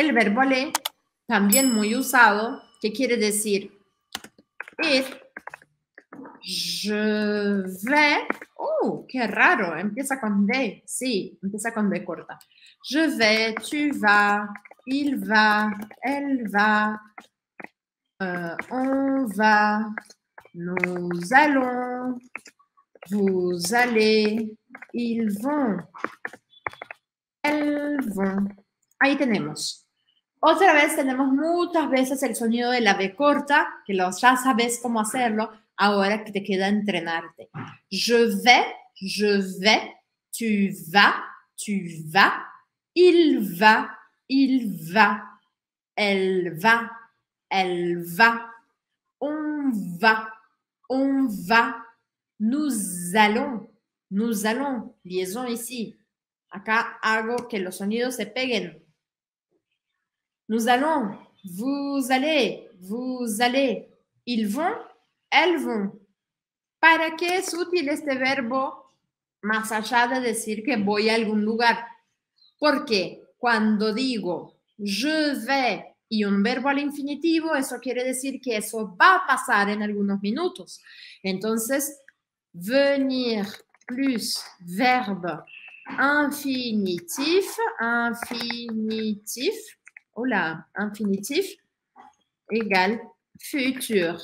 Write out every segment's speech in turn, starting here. El verbo aller, también muy usado, que quiere decir ir. Je vais. ¡Oh, qué raro! Empieza con D. Sí, empieza con D corta. Je vais, tu vas, il va, elle va, on va, nous allons, vous allez, ils vont, elles vont. Ahí tenemos. Otra vez tenemos muchas veces el sonido de la B corta, que ya sabes cómo hacerlo. Ahora que te queda entrenarte. Je vais, tu vas, il va, il va, elle va, elle va, on va, on va, nous allons, liaison ici. Acá hago que los sonidos se peguen. Nous allons, vous allez, ils vont, elles vont. ¿Para qué es útil este verbo más allá de decir que voy a algún lugar? Porque cuando digo je vais y un verbo al infinitivo, eso quiere decir que eso va a pasar en algunos minutos. Entonces, venir plus verbo infinitif igual futur.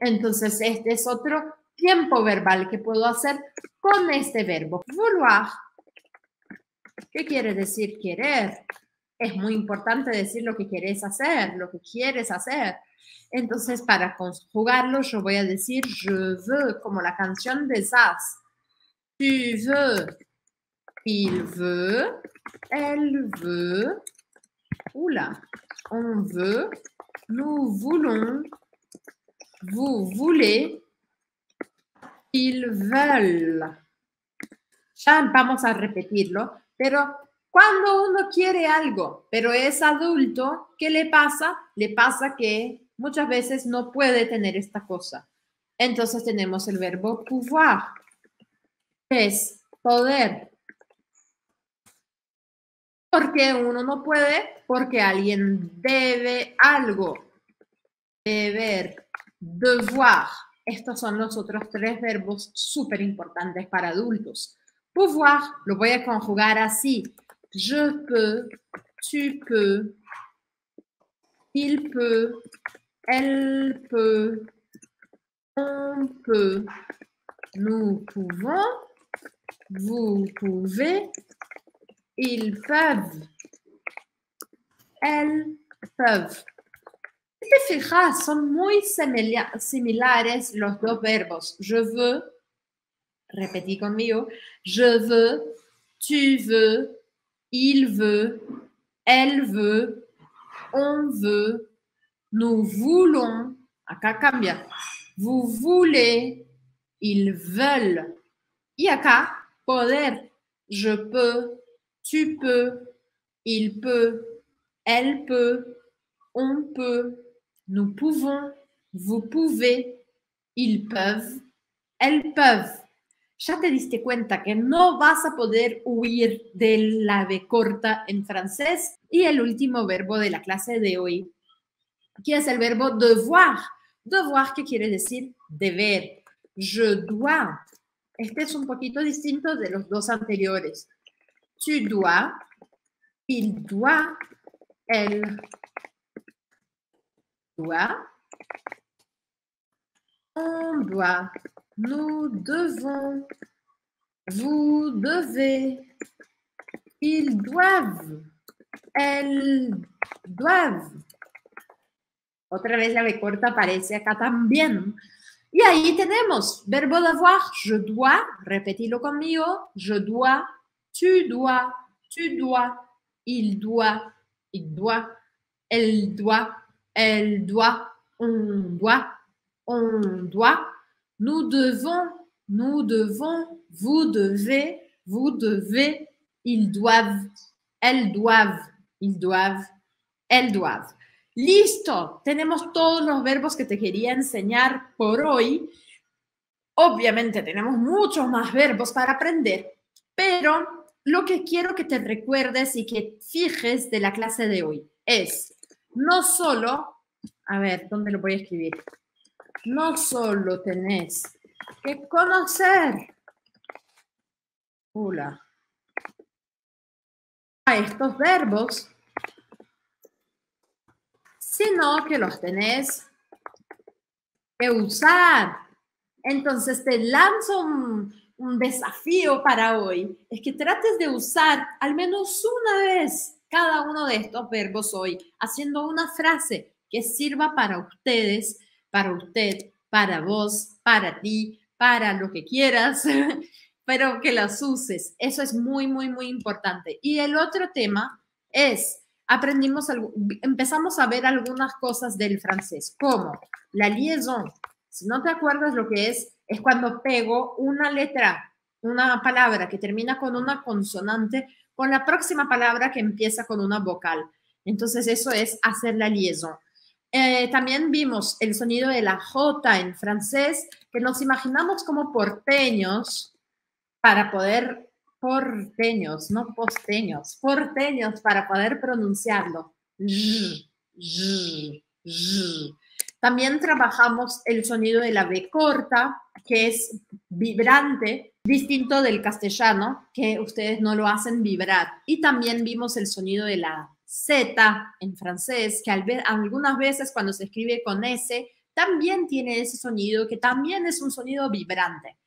Entonces, este es otro tiempo verbal que puedo hacer con este verbo. Vouloir, ¿qué quiere decir querer? Es muy importante decir lo que quieres hacer, lo que quieres hacer. Entonces, para conjugarlo, yo voy a decir je veux, como la canción de Zaz. Tu veux, il veut, elle veut, on veut, nous voulons, vous voulez, ils veulent. Ya vamos a repetirlo, pero cuando uno quiere algo, pero es adulto, ¿qué le pasa? Le pasa que muchas veces no puede tener esta cosa. Entonces tenemos el verbo pouvoir, que es poder. Porque uno no puede, porque alguien debe algo. Deber. Devoir. Estos son los otros tres verbos súper importantes para adultos. Pouvoir, lo voy a conjugar así. Je peux, tu peux, il peut, elle peut, on peut, nous pouvons, vous pouvez, ils peuvent, elles peuvent. Te fijas, son muy similares los dos verbos. Je veux, repetí conmigo, je veux, tu veux, il veut, elle veut, on veut, nous voulons, acá cambia, vous voulez, ils veulent. Y acá, poder, je peux, tu peux, il peut, elle peut, on peut. Nous pouvons, vous pouvez, ils peuvent, elles peuvent. Ya te diste cuenta que no vas a poder huir de la B corta en francés. Y el último verbo de la clase de hoy, que es el verbo devoir. Devoir, que quiere decir deber. Je dois. Este es un poquito distinto de los dos anteriores. Tu dois, il doit, elle doit, on doit, nous devons, vous devez, ils doivent, elles doivent. Otra vez la B corta aparece acá también. Y ahí tenemos verbo devoir, je dois, repetilo conmigo, je dois, tu dois, tu dois, il doit, il doit, elle doit. Elle doit, on doit, on doit, nous devons, vous devez, ils doivent, elles doivent. Listo, tenemos todos los verbos que te quería enseñar por hoy. Obviamente tenemos muchos más verbos para aprender, pero lo que quiero que te recuerdes y que fijes de la clase de hoy es no solo, a ver, ¿dónde lo voy a escribir? No solo tenés que conocer a estos verbos, sino que los tenés que usar. Entonces te lanzo un desafío para hoy, es que trates de usar al menos una vez cada uno de estos verbos hoy, haciendo una frase que sirva para ustedes, para usted, para vos, para ti, para lo que quieras, pero que las uses. Eso es muy, muy, muy importante. Y el otro tema es, empezamos a ver algunas cosas del francés, como la liaison. Si no te acuerdas lo que es cuando pego una letra, una palabra que termina con una consonante, con la próxima palabra que empieza con una vocal. Entonces, eso es hacer la liaison. También vimos el sonido de la J en francés, que nos imaginamos como porteños para poder, porteños, no posteños, porteños para poder pronunciarlo. También trabajamos el sonido de la B corta, que es vibrante, distinto del castellano, que ustedes no lo hacen vibrar. Y también vimos el sonido de la Z en francés, que algunas veces cuando se escribe con S, también tiene ese sonido, que también es un sonido vibrante.